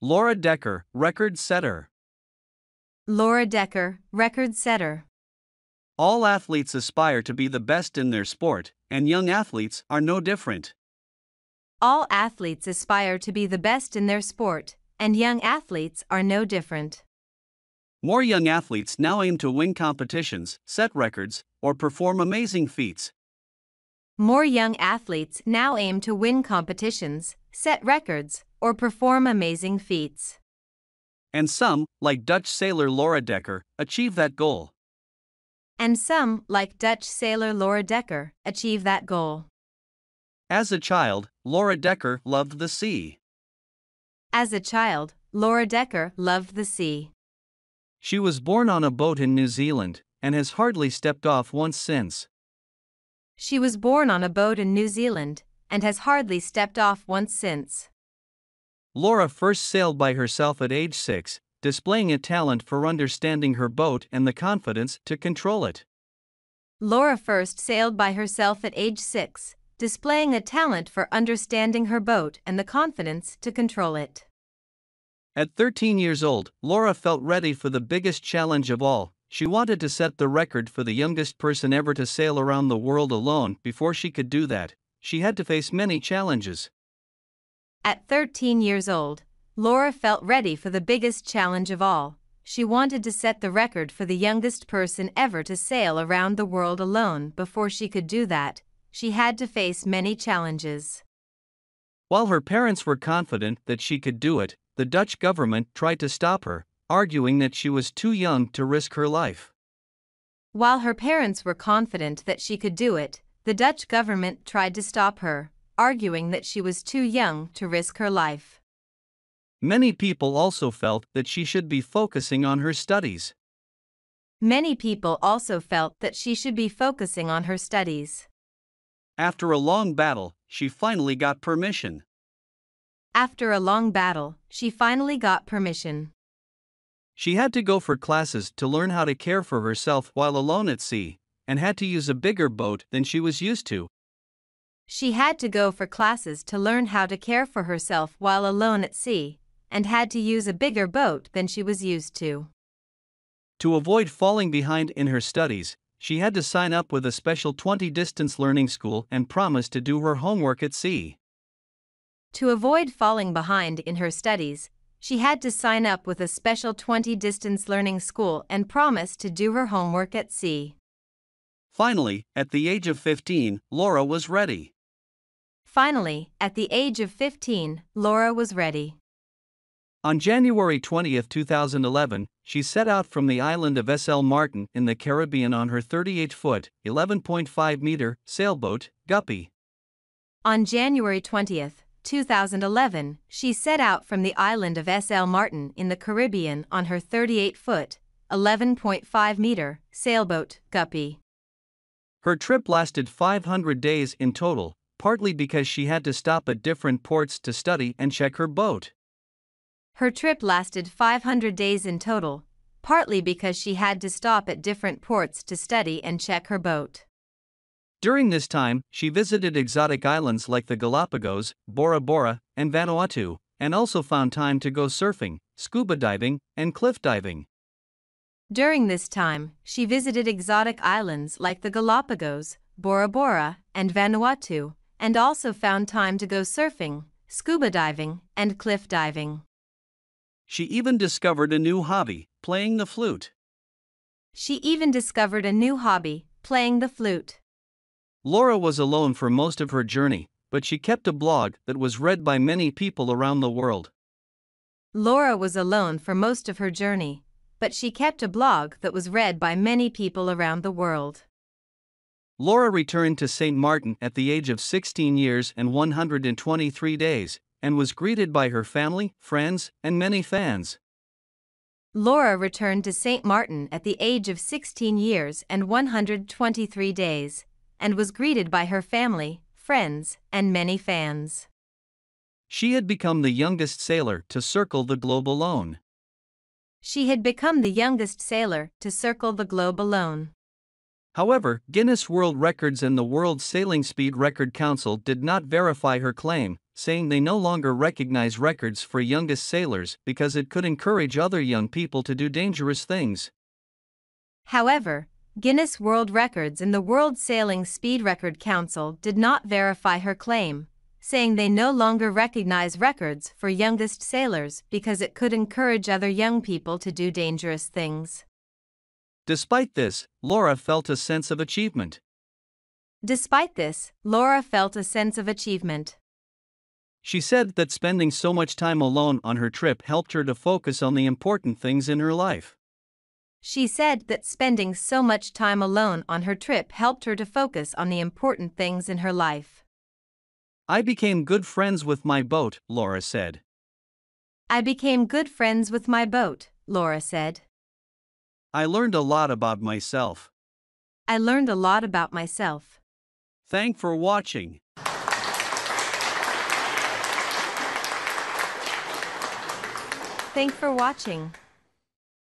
Laura Dekker, record setter. Laura Dekker, record setter. All athletes aspire to be the best in their sport, and young athletes are no different. All athletes aspire to be the best in their sport, and young athletes are no different. More young athletes now aim to win competitions, set records, or perform amazing feats. More young athletes now aim to win competitions, set records, or perform amazing feats. And some, like Dutch sailor Laura Dekker, achieve that goal. And some, like Dutch sailor Laura Dekker, achieve that goal. As a child, Laura Dekker loved the sea. As a child, Laura Dekker loved the sea. She was born on a boat in New Zealand and has hardly stepped off once since. She was born on a boat in New Zealand and has hardly stepped off once since. Laura first sailed by herself at age 6, displaying a talent for understanding her boat and the confidence to control it. Laura first sailed by herself at age 6, displaying a talent for understanding her boat and the confidence to control it. At 13 years old, Laura felt ready for the biggest challenge of all. She wanted to set the record for the youngest person ever to sail around the world alone. Before she could do that, she had to face many challenges. At 13 years old, Laura felt ready for the biggest challenge of all. She wanted to set the record for the youngest person ever to sail around the world alone. Before she could do that, she had to face many challenges. While her parents were confident that she could do it, the Dutch government tried to stop her, arguing that she was too young to risk her life. While her parents were confident that she could do it, the Dutch government tried to stop her, arguing that she was too young to risk her life. Many people also felt that she should be focusing on her studies. Many people also felt that she should be focusing on her studies. After a long battle, she finally got permission. After a long battle, she finally got permission. She had to go for classes to learn how to care for herself while alone at sea, and had to use a bigger boat than she was used to. She had to go for classes to learn how to care for herself while alone at sea, and had to use a bigger boat than she was used to. To avoid falling behind in her studies, she had to sign up with a special 20-distance learning school and promise to do her homework at sea. To avoid falling behind in her studies, she had to sign up with a special 20-distance learning school and promise to do her homework at sea. Finally, at the age of 15, Laura was ready. Finally, at the age of 15, Laura was ready. On January 20, 2011, she set out from the island of St. Martin in the Caribbean on her 38-foot, 11.5-meter sailboat, Guppy. On January 20, 2011, she set out from the island of St. Martin in the Caribbean on her 38-foot, 11.5-meter sailboat, Guppy. Her trip lasted 500 days in total, partly because she had to stop at different ports to study and check her boat. Her trip lasted 500 days in total, partly because she had to stop at different ports to study and check her boat. During this time, she visited exotic islands like the Galapagos, Bora Bora, and Vanuatu, and also found time to go surfing, scuba diving, and cliff diving. During this time, she visited exotic islands like the Galapagos, Bora Bora, and Vanuatu, and also found time to go surfing, scuba diving, and cliff diving. She even discovered a new hobby, playing the flute. She even discovered a new hobby, playing the flute. Laura was alone for most of her journey, but she kept a blog that was read by many people around the world. Laura was alone for most of her journey, but she kept a blog that was read by many people around the world. Laura returned to St. Martin at the age of 16 years and 123 days, and was greeted by her family, friends, and many fans. Laura returned to St. Martin at the age of 16 years and 123 days. And was greeted by her family, friends, and many fans. She had become the youngest sailor to circle the globe alone. She had become the youngest sailor to circle the globe alone. However, Guinness World Records and the World Sailing Speed Record Council did not verify her claim, saying they no longer recognize records for youngest sailors because it could encourage other young people to do dangerous things. However, Guinness World Records and the World Sailing Speed Record Council did not verify her claim, saying they no longer recognize records for youngest sailors because it could encourage other young people to do dangerous things. Despite this, Laura felt a sense of achievement. She said that spending so much time alone on her trip helped her to focus on the important things in her life. I became good friends with my boat, Laura said. I learned a lot about myself. Thanks for watching.